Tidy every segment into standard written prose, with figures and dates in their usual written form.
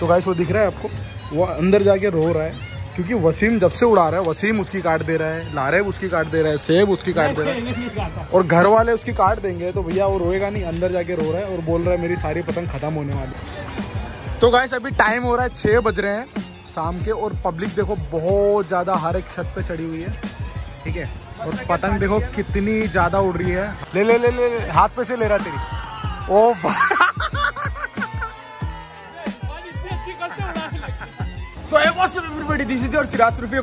तो गाइस वो दिख रहा है आपको, वो अंदर जाके रो रहा है क्योंकि वसीम जब से उड़ा रहा है। वसीम उसकी काट दे रहा है, लारेब उसकी काट दे रहा है, सेब उसकी काट दे रहा है और घर वाले उसकी काट देंगे तो भैया वो रोएगा नहीं, अंदर जाके रो रहा है और बोल रहा है मेरी सारी पतंग खत्म होने वाली। तो गाइस अभी टाइम हो रहा है 6 बज रहे हैं शाम के और पब्लिक देखो बहुत ज़्यादा हर एक छत पे चढ़ी हुई है, ठीक है, और पतंग देखो कितनी ज़्यादा उड़ रही है। ले ले ले ले हाथ पे से ले रहा तेरी, ओ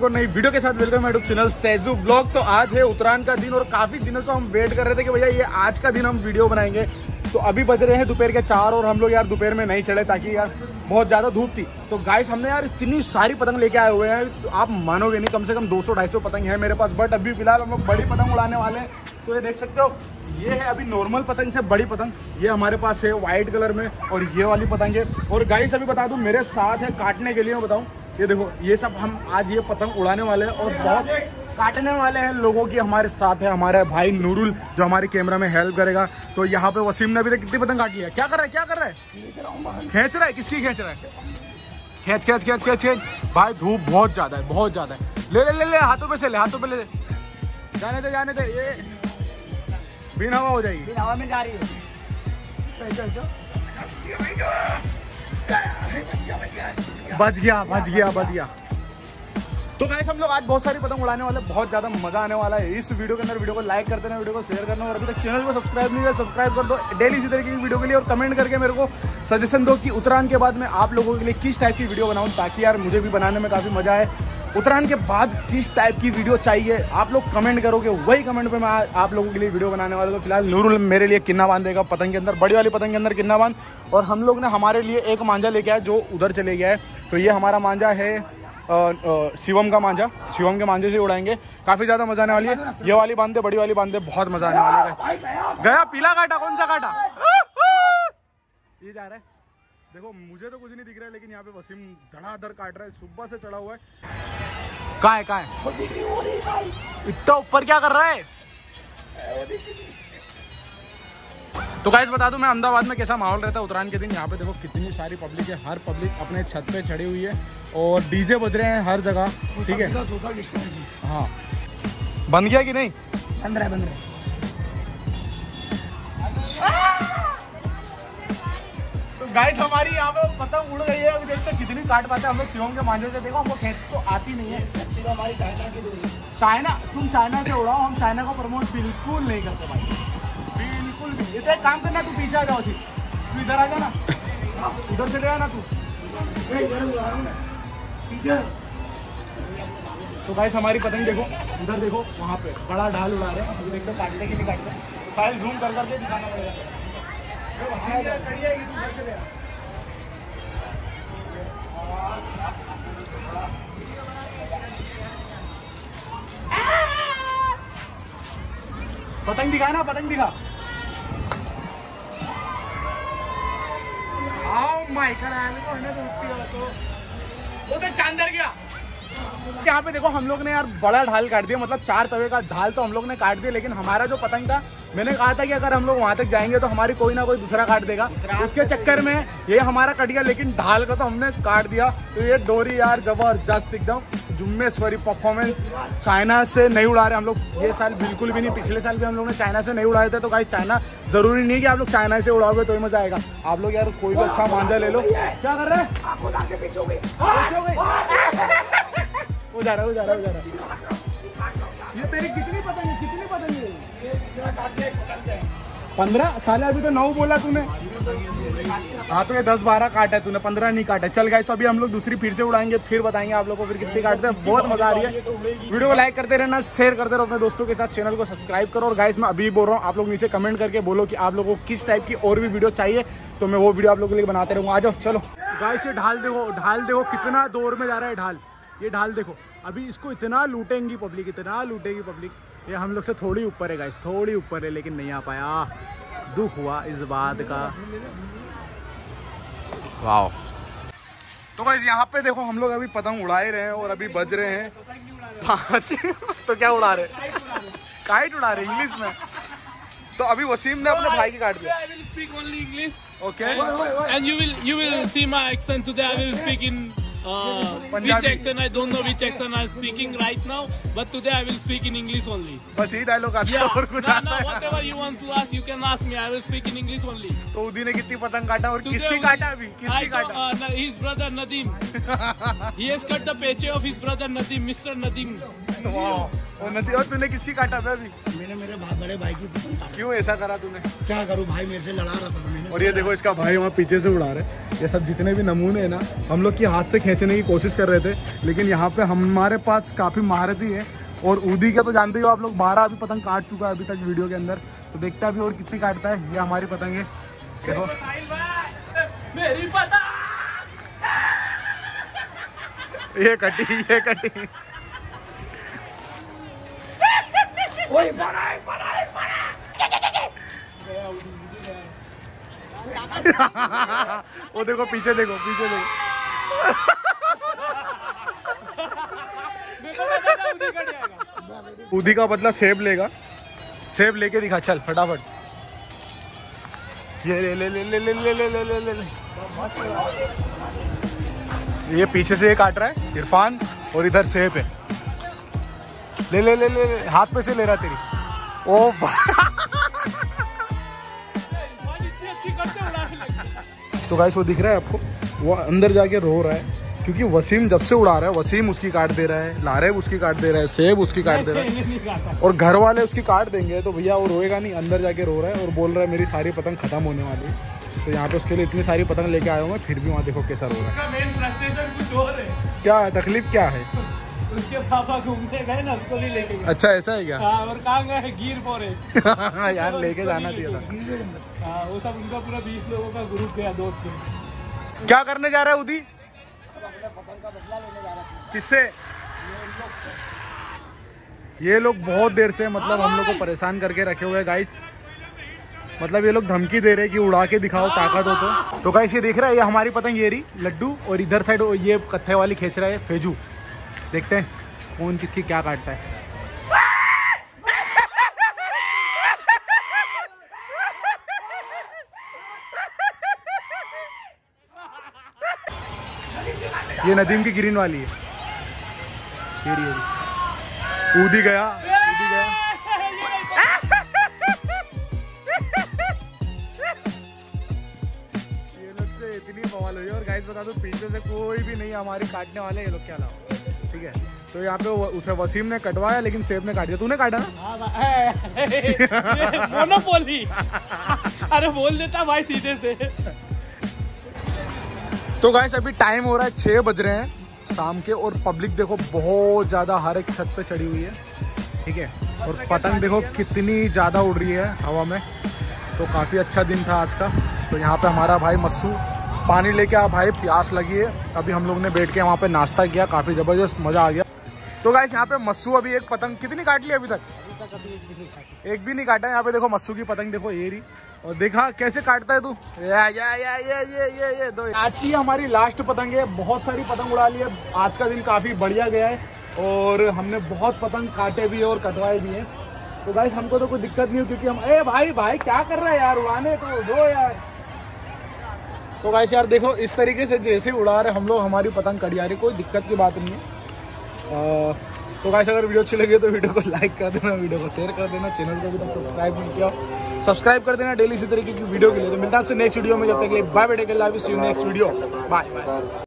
और नई वीडियो के साथ वेलकम है चैनल सेजू व्लॉग। तो आज है उत्तरायण का दिन और काफी दिनों से हम वेट कर रहे थे कि भैया ये आज का दिन हम वीडियो बनाएंगे। तो अभी बज रहे हैं दोपहर के 4 और हम लोग यार दोपहर में नहीं चढ़े ताकि यार बहुत ज़्यादा धूप थी। तो गाइस हमने यार इतनी सारी पतंग लेके आए हुए हैं, तो आप मानोगे नहीं, कम से कम 200-250 पतंग है मेरे पास। बट अभी फिलहाल हम लोग बड़ी पतंग उड़ाने वाले हैं। तो ये देख सकते हो, ये है अभी नॉर्मल पतंग से बड़ी पतंग, ये हमारे पास है वाइट कलर में और ये वाली पतंग है। और गाइस अभी बता दूँ मेरे साथ है काटने के लिए, मैं बताऊँ ये देखो, ये सब हम आज ये पतंग उड़ाने वाले हैं और बहुत काटने वाले हैं लोगों की। हमारे साथ है हमारे भाई नूरुल जो हमारे कैमरा में हेल्प करेगा। तो यहाँ पे वसीम ने अभी तक कितनी पतंग काट लिया? क्या कर रहा है, क्या कर रहा है? खींच रहा है, किसकी खींच रहा है? खींच खींच खींच खींच खींच। भाई धूप बहुत ज़्यादा है, बहुत ज़्यादा है। ले ले ले ले हाथों पे से ले, हाथों पे ले, जाने दे जाने दे, ये बिन हवा हो जाएगी, बिन हवा में जा रही है। बच गया। तो गाइस हम लोग आज बहुत सारी पतंग उड़ाने वाले, बहुत ज़्यादा मजा आने वाला है इस वीडियो के अंदर। वीडियो को लाइक करते रहना, वीडियो को शेयर करना और अभी तक चैनल को सब्सक्राइब नहीं किया सब्सक्राइब कर दो डेली इसी तरीके की वीडियो के लिए। और कमेंट करके मेरे को सजेशन दो कि उत्तरायण के बाद मैं आप लोगों के लिए किस टाइप की वीडियो बनाऊँ, ताकि यार मुझे भी बनाने में काफ़ी मजा आए। उत्तरायण के बाद किस टाइप की वीडियो चाहिए आप लोग कमेंट करोगे, वही कमेंट पर मैं आप लोगों के लिए वीडियो बनाने वाला हूँ। फिलहाल नूरुल मेरे लिए किन्ना बांधेगा पतंग के अंदर, बड़ी वाली पतंग के अंदर किन्ना बांध। और हम लोग ने हमारे लिए एक मांझा लेके आया जो उधर चले गया है, तो ये हमारा मांझा है शिवम का मांझा। शिवम के मांझे से उड़ाएंगे, काफी ज्यादा मजा आने वाली है। ये वाली बांधे, बड़ी वाली बांधे, बहुत मजा आने वाला है। गया पीला काटा, कौन सा काटा? ये जा रहा है, देखो मुझे तो कुछ नहीं दिख रहा है लेकिन यहाँ पे वसीम धड़ाधड़ काट रहा है, सुबह से चढ़ा हुआ है। का है इतना ऊपर क्या कर रहा है? तो गाइस बता दूं मैं अहमदाबाद में कैसा माहौल रहता है उत्तरायण के दिन। यहाँ पे देखो कितनी सारी पब्लिक है, हर पब्लिक अपने छत पे चढ़ी हुई है और डीजे बज रहे हैं हर जगह, ठीक है। हाँ बन गया कि नहीं? बन रहा। तो गाइस हमारी यहाँ पे पतंग उड़ गई है, अभी देखते हैं कितनी काट पाते हैं। हम लोग शिवम के मांझे से, देखो हमको खेत तो आती नहीं है, इससे अच्छी तो हमारी चाइना की दूरी। चाइना, तुम चाइना से उड़ाओ, हम चाइना को प्रमोट बिल्कुल नहीं करते भाई, बिल्कुल। एक काम करना, तू पीछे आ जाओ, तू इधर आ जाना, उधर चले जाना तू। तो गाइस हमारी पतंग देखो, उधर देखो वहाँ पे बड़ा ढाल उड़ा रहे हैं, देखो काटने के लिए काटते हैं। साइल जूम कर करके दिखाना पड़ेगा। पतंग दिखा ना, पतंग दिखा। वो तो चांदर गया। यहाँ पे देखो हम लोग ने यार बड़ा ढाल काट दिया, मतलब 4 तवे का ढाल तो हम लोग ने काट दिया, लेकिन हमारा जो पतंग था, मैंने कहा था कि अगर हम लोग वहाँ तक जाएंगे तो हमारी कोई ना कोई दूसरा काट देगा, उसके चक्कर में ये हमारा कट गया, लेकिन ढाल का तो हमने काट दिया। तो ये डोरी यार जबरदस्त एकदम जुम्मेश्वरी परफॉर्मेंस। चाइना से नहीं उड़ा रहे हम लोग ये साल, बिल्कुल भी नहीं। पिछले साल भी हम लोग ने चाइना से नहीं उड़ाए थे। तो गाइस चाइना जरूरी नहीं कि आप लोग चाइना से उड़ाओगे तो ही मजा आएगा। आप लोग यार कोई भी अच्छा मांझा ले लो। क्या कर रहे? ये तेरी कितनी पतंग है, कितनी पतंग है? 15 साले, अभी तो 9 बोला तूने। हाँ तो ये 10-12 काट है तूने, 15 नहीं काटा। चल गाइस अभी हम लोग दूसरी फिर से उड़ाएंगे, फिर बताएंगे आप लोगों को फिर कितनी काटते हैं। बहुत मजा आ रही है। वीडियो को लाइक करते रहना, शेयर करते रहो अपने दोस्तों के साथ, चैनल को सब्सक्राइब करो। और गाइस मैं अभी बोल रहा हूँ, आप लोग नीचे कमेंट करके बोलो कि आप लोगों को किस टाइप की और भी वीडियो चाहिए, तो मैं वो वीडियो आप लोगों के लिए बनाते रहूँगा। आ जाओ चलो। गाइस ये ढाल देखो कितना दौर में जा रहा है ढाल, ये ढाल देखो। अभी इसको इतना लूटेंगी पब्लिक, इतना लूटेगी पब्लिक। ये हम लोग से थोड़ी ऊपर है गाइस, थोड़ी ऊपर है, लेकिन नहीं आ पाया, दुख हुआ इस बात का। वाओ। तो गाइस यहाँ पे देखो हम लोग अभी पतंग उड़ा ही रहे हैं और अभी बज रहे हैं 5। तो क्या उड़ा रहे? काइट उड़ा रहे इंग्लिश में। तो अभी वसीम ने अपने भाई की काट दिया। Okay. And you will see my accent today. I will speak in which accent I don't know which accent I'm speaking right now. But today I will speak in English only. बस यही dialogue आता है और कुछ आता है। No, whatever you want to ask, you can ask me. I will speak in English only. तो उदी ने कितनी पतंग काटा और किसकी काटा अभी? किसकी काटा? His brother Nadim. He has cut the peche of his brother Nadim, Mr. Nadim. Wow. और नदी और तूने किसकी काटा था अभी? मैंने मेरे बड़े भाई की पसंद काटा। क्यों ऐसा करा तूने? क्या करूं भाई, मेरे से लड़ा रहा था मैंने। और ये देखो इसका भाई वहाँ पीछे से उड़ा रहा है। ये सब जितने भी नमूने हैं ना, हम लोग की हाथ से खींचने की कोशिश कर रहे थे, लेकिन यहाँ पे हमारे पास काफ़ी महारती है। और ऊदी का तो जानते हो आप लोग, 12 अभी पतंग काट चुका है अभी तक वीडियो के अंदर। तो देखता भी और कितनी काटता है। ये हमारी पतंग है, देखो ये कटी, ये कटी। ओए बड़ा है, बड़ा है, बड़ा है। वो देखो पीछे, देखो पीछे, देखो उदी का बदला सेब लेगा। सेब लेके दिखा, चल फटाफट। ये ले ले ले ले ले ले ले ले ले ले। ये पीछे से ये काट रहा है इरफान, और इधर सेब है। ले ले ले ले, हाथ पे से ले रहा तेरी। ओ तो गाइस वो दिख रहा है आपको, वो अंदर जाके रो रहा है क्योंकि वसीम जब से उड़ा रहा है। वसीम उसकी काट दे रहा है, लारेब उसकी काट दे रहा है, सेब उसकी काट दे रहा है, और घर वाले उसकी काट देंगे तो भैया वो रोएगा नहीं, अंदर जाके रो रहा है। और बोल रहा है मेरी सारी पतंग खत्म होने वाली है। तो यहाँ पे उसके लिए इतनी सारी पतंग लेके आया हूँ मैं, फिर भी वहाँ देखो कैसा रो रहा है। क्या है तकलीफ, क्या है? उसके पापा घूमते गए ना, उसको भी लेके गए। अच्छा ऐसा है क्या? हाँ, और कहाँ गए? गिर पड़े। यार लेके जाना चाहिए था। वो सब उनका पूरा 20 लोगों का ग्रुप गया, दोस्त। क्या करने जा रहा है उदी? पतंग का बदला लेने जा रहा है। किससे? ये लोग बहुत देर से मतलब हम लोग को परेशान करके रखे हुए गाइस। मतलब ये लोग धमकी दे रहे हैं कि उड़ा के दिखाओ, ताकत हो तो गाइस ये देख रहा है, ये हमारी पतंग ये रही लड्डू, और इधर साइड ये कत्थे वाली खींच रहा है फेजू। देखते हैं कौन किसकी क्या काटता है। ये नदीम की ग्रीन वाली है। कूदी गया, कूदी गया। ये लोग से इतनी बवाल हुई। और गाइस बता दो पीछे से कोई भी नहीं हमारी काटने वाले, ये लोग के अलावा। ठीक है, तो यहाँ पे उसे वसीम ने कटवाया लेकिन सेब ने काट दिया। तूने काटा ना? मोनोपोली। अरे बोल देता भाई सीधे से। तो गाइस अभी टाइम हो रहा है 6 बज रहे हैं शाम के, और पब्लिक देखो बहुत ज्यादा हर एक छत पे चढ़ी हुई है। ठीक है, और पतंग देखो कितनी ज्यादा उड़ रही है हवा में। तो काफी अच्छा दिन था आज का। तो यहाँ पे हमारा भाई मस्सू पानी लेके आ भाई, प्यास लगी है। अभी हम लोग ने बैठ के वहाँ पे नाश्ता किया, काफी जबरदस्त मजा आ गया। तो गाइस यहाँ पे मस्सू अभी एक पतंग कितनी काट ली अभी तक? एक भी नहीं काटा। यहाँ पे देखो मस्सू की पतंग देखो ये रही, और देखा कैसे काटता है तू। ये दो आज की हमारी लास्ट पतंग है। बहुत सारी पतंग उड़ा ली है, आज का दिन काफी बढ़िया गया है, और हमने बहुत पतंग काटे भी है और कटवाए भी है। तो गाइस हमको तो कोई दिक्कत नहीं है क्योंकि हम ए भाई भाई क्या कर रहा है यार, उड़ाने तो दो यार। तो गाइस यार देखो इस तरीके से जैसे उड़ा रहे हम लोग, हमारी पतंग कट जा रही, कोई दिक्कत की बात नहीं है। तो गाइस अगर वीडियो अच्छी लगी तो वीडियो को लाइक कर देना, वीडियो को शेयर कर देना, चैनल को अभी तक सब्सक्राइब नहीं किया सब्सक्राइब कर देना डेली इसी तरीके की वीडियो के लिए। तो मिलता है आपसे नेक्स्ट वीडियो में, जब तक के लिए बाय। बेटे के लिए नेक्स्ट वीडियो, बाय बाय।